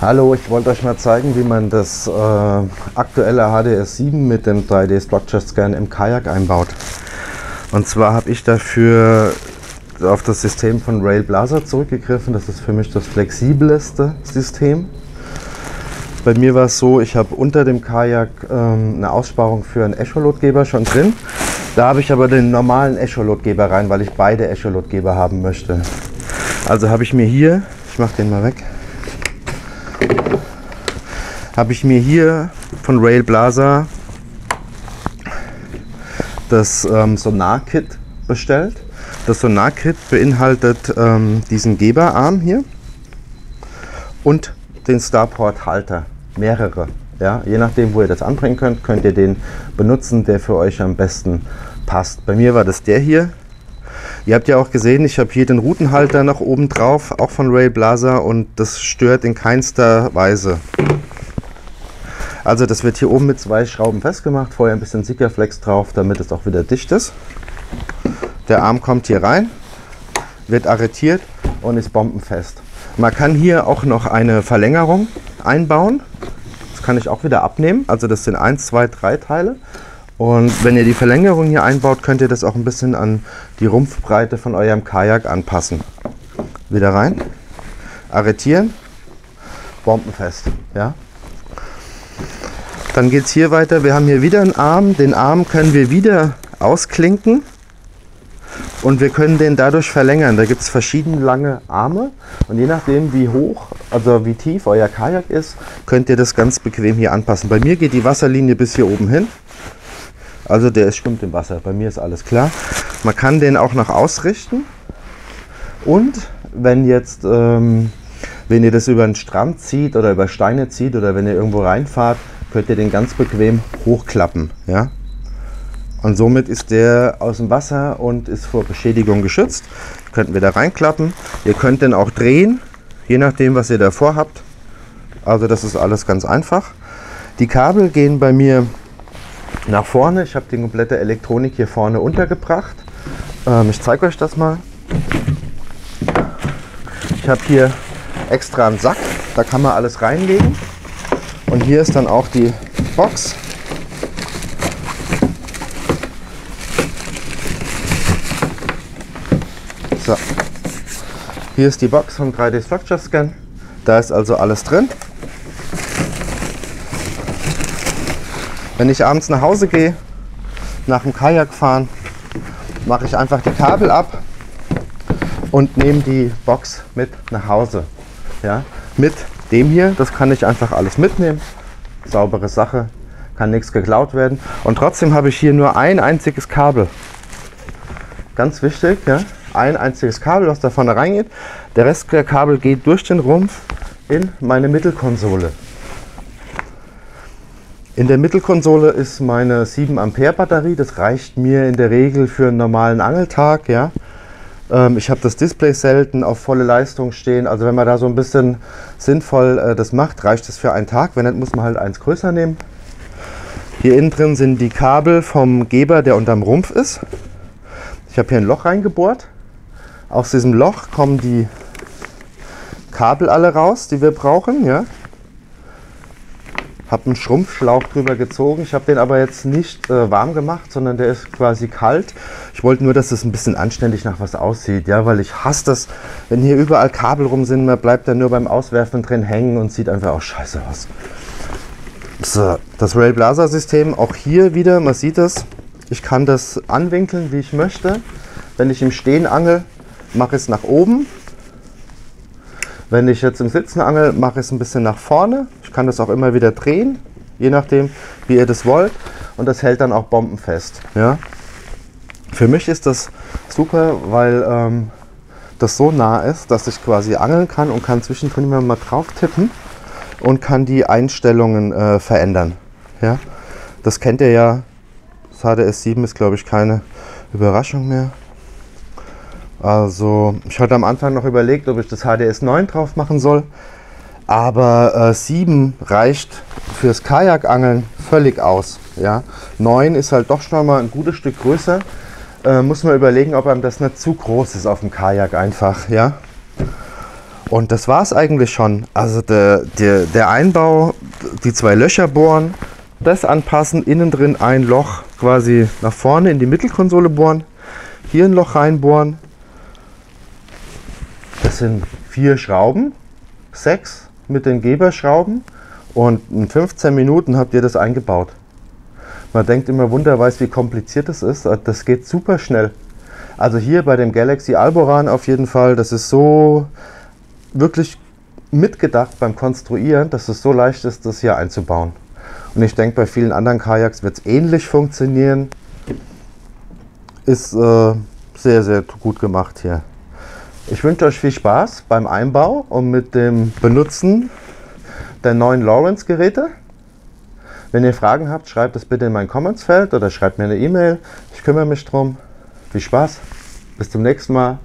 Hallo, ich wollte euch mal zeigen, wie man das aktuelle HDS 7 mit dem 3D StructureScan im Kajak einbaut. Und zwar habe ich dafür auf das System von RAILBLAZA zurückgegriffen. Das ist für mich das flexibelste System. Bei mir war es so, ich habe unter dem Kajak eine Aussparung für einen Echolotgeber schon drin. Da habe ich aber den normalen Echolotgeber rein, weil ich beide Echolotgeber haben möchte. Also habe ich mir hier, ich mache den mal weg, habe ich mir hier von RAILBLAZA das Sonar Kit bestellt. Das Sonar Kit beinhaltet diesen Geberarm hier und den Starport Halter, mehrere. Ja? Je nachdem, wo ihr das anbringen könnt, könnt ihr den benutzen, der für euch am besten passt. Bei mir war das der hier. Ihr habt ja auch gesehen, ich habe hier den Routenhalter nach oben drauf, auch von RAILBLAZA, und das stört in keinster Weise. Also das wird hier oben mit zwei Schrauben festgemacht, vorher ein bisschen Sikaflex drauf, damit es auch wieder dicht ist. Der Arm kommt hier rein, wird arretiert und ist bombenfest. Man kann hier auch noch eine Verlängerung einbauen, das kann ich auch wieder abnehmen, also das sind 1, 2, 3 Teile. Und wenn ihr die Verlängerung hier einbaut, könnt ihr das auch ein bisschen an die Rumpfbreite von eurem Kajak anpassen. Wieder rein, arretieren, bombenfest, ja. Dann geht es hier weiter. Wir haben hier wieder einen Arm. Den Arm können wir wieder ausklinken und wir können den dadurch verlängern. Da gibt es verschiedene lange Arme und je nachdem wie hoch, also wie tief euer Kajak ist, könnt ihr das ganz bequem hier anpassen. Bei mir geht die Wasserlinie bis hier oben hin. Also der schwimmt im Wasser. Bei mir ist alles klar. Man kann den auch noch ausrichten und wenn jetzt... wenn ihr das über den Strand zieht oder über Steine zieht oder wenn ihr irgendwo reinfahrt, könnt ihr den ganz bequem hochklappen. Ja? Und somit ist der aus dem Wasser und ist vor Beschädigung geschützt. Könnten wir da reinklappen. Ihr könnt den auch drehen, je nachdem, was ihr davor habt. Also das ist alles ganz einfach. Die Kabel gehen bei mir nach vorne. Ich habe die komplette Elektronik hier vorne untergebracht. Ich zeige euch das mal. Ich habe hier extra einen Sack, da kann man alles reinlegen und hier ist dann auch die Box. So, hier ist die Box vom 3D StructureScan, da ist also alles drin. Wenn ich abends nach Hause gehe, nach dem Kajak fahren, mache ich einfach die Kabel ab und nehme die Box mit nach Hause. Ja, mit dem hier, das kann ich einfach alles mitnehmen, saubere Sache, kann nichts geklaut werden und trotzdem habe ich hier nur ein einziges Kabel, ganz wichtig, ja? Ein einziges Kabel, was da vorne reingeht, der Rest der Kabel geht durch den Rumpf in meine Mittelkonsole. In der Mittelkonsole ist meine 7 Ampere Batterie, das reicht mir in der Regel für einen normalen Angeltag, ja. Ich habe das Display selten auf volle Leistung stehen, also wenn man da so ein bisschen sinnvoll das macht, reicht es für einen Tag, wenn nicht, muss man halt eins größer nehmen. Hier innen drin sind die Kabel vom Geber, der unterm Rumpf ist. Ich habe hier ein Loch reingebohrt. Aus diesem Loch kommen die Kabel alle raus, die wir brauchen. Ja. Habe einen Schrumpfschlauch drüber gezogen. Ich habe den aber jetzt nicht warm gemacht, sondern der ist quasi kalt. Ich wollte nur, dass es ein bisschen anständig nach was aussieht, ja, weil ich hasse das, wenn hier überall Kabel rum sind, man bleibt dann nur beim Auswerfen drin hängen und sieht einfach auch scheiße aus. So, das RAILBLAZA-System, auch hier wieder, man sieht es, ich kann das anwinkeln, wie ich möchte. Wenn ich im Stehen angel, mache ich es nach oben. Wenn ich jetzt im Sitzen angel, mache ich es ein bisschen nach vorne. Ich kann das auch immer wieder drehen, je nachdem, wie ihr das wollt. Und das hält dann auch bombenfest. Ja? Für mich ist das super, weil das so nah ist, dass ich quasi angeln kann und kann zwischendrin immer mal drauf tippen und kann die Einstellungen verändern. Ja? Das kennt ihr ja. Das HDS 7 ist, glaube ich, keine Überraschung mehr. Also ich hatte am Anfang noch überlegt, ob ich das HDS 9 drauf machen soll, aber 7 reicht fürs Kajakangeln völlig aus. Ja? 9 ist halt doch schon mal ein gutes Stück größer, muss man überlegen, ob einem das nicht zu groß ist auf dem Kajak einfach. Ja? Und das war es eigentlich schon. Also der Einbau, die zwei Löcher bohren, das anpassen, innen drin ein Loch quasi nach vorne in die Mittelkonsole bohren, hier ein Loch reinbohren. Das sind 4 Schrauben, 6 mit den Geberschrauben, und in 15 Minuten habt ihr das eingebaut. Man denkt immer wunderweiß, wie kompliziert das ist. Das geht super schnell. Also hier bei dem Galaxy Alboran auf jeden Fall, das ist so wirklich mitgedacht beim Konstruieren, dass es so leicht ist, das hier einzubauen. Und ich denke, bei vielen anderen Kajaks wird es ähnlich funktionieren. Ist sehr, sehr gut gemacht hier. Ich wünsche euch viel Spaß beim Einbau und mit dem Benutzen der neuen Lowrance-Geräte. Wenn ihr Fragen habt, schreibt es bitte in mein Comments-Feld oder schreibt mir eine E-Mail. Ich kümmere mich drum. Viel Spaß. Bis zum nächsten Mal.